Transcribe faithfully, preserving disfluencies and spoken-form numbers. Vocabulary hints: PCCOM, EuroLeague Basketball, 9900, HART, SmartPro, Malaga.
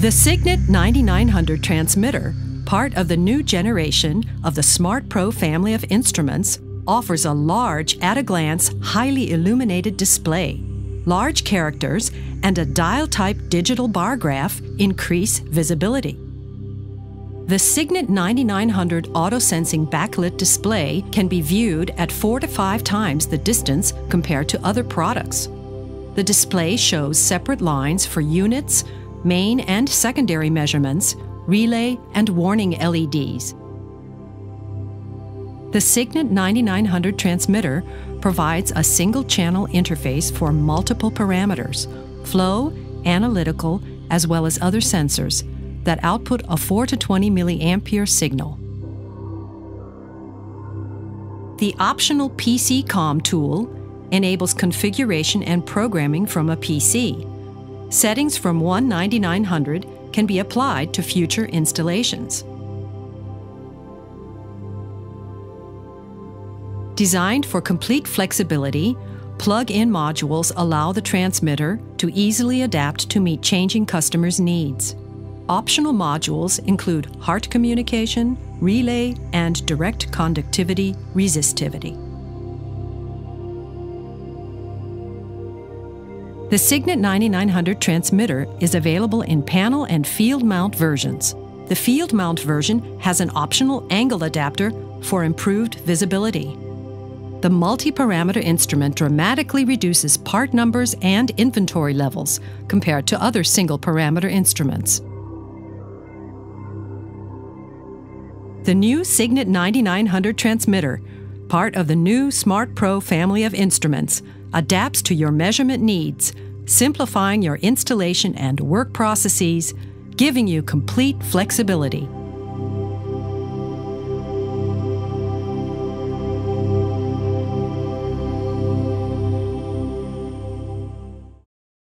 The Signet ninety-nine hundred transmitter, part of the new generation of the SmartPro family of instruments, offers a large, at-a-glance, highly illuminated display. Large characters and a dial-type digital bar graph increase visibility. The Signet ninety-nine hundred auto-sensing backlit display can be viewed at four to five times the distance compared to other products. The display shows separate lines for units, main and secondary measurements, relay and warning L E Ds. The Signet ninety-nine hundred transmitter provides a single-channel interface for multiple parameters, flow, analytical, as well as other sensors, that output a four to twenty milliampere signal. The optional P C COM tool enables configuration and programming from a P C. Settings from one ninety-nine hundred can be applied to future installations. Designed for complete flexibility, plug-in modules allow the transmitter to easily adapt to meet changing customers' needs. Optional modules include HART communication, relay, and direct conductivity resistivity. The Signet ninety-nine hundred transmitter is available in panel and field mount versions. The field mount version has an optional angle adapter for improved visibility. The multi-parameter instrument dramatically reduces part numbers and inventory levels compared to other single-parameter instruments. The new Signet ninety-nine hundred transmitter, part of the new SmartPro family of instruments, adapts to your measurement needs, simplifying your installation and work processes, giving you complete flexibility.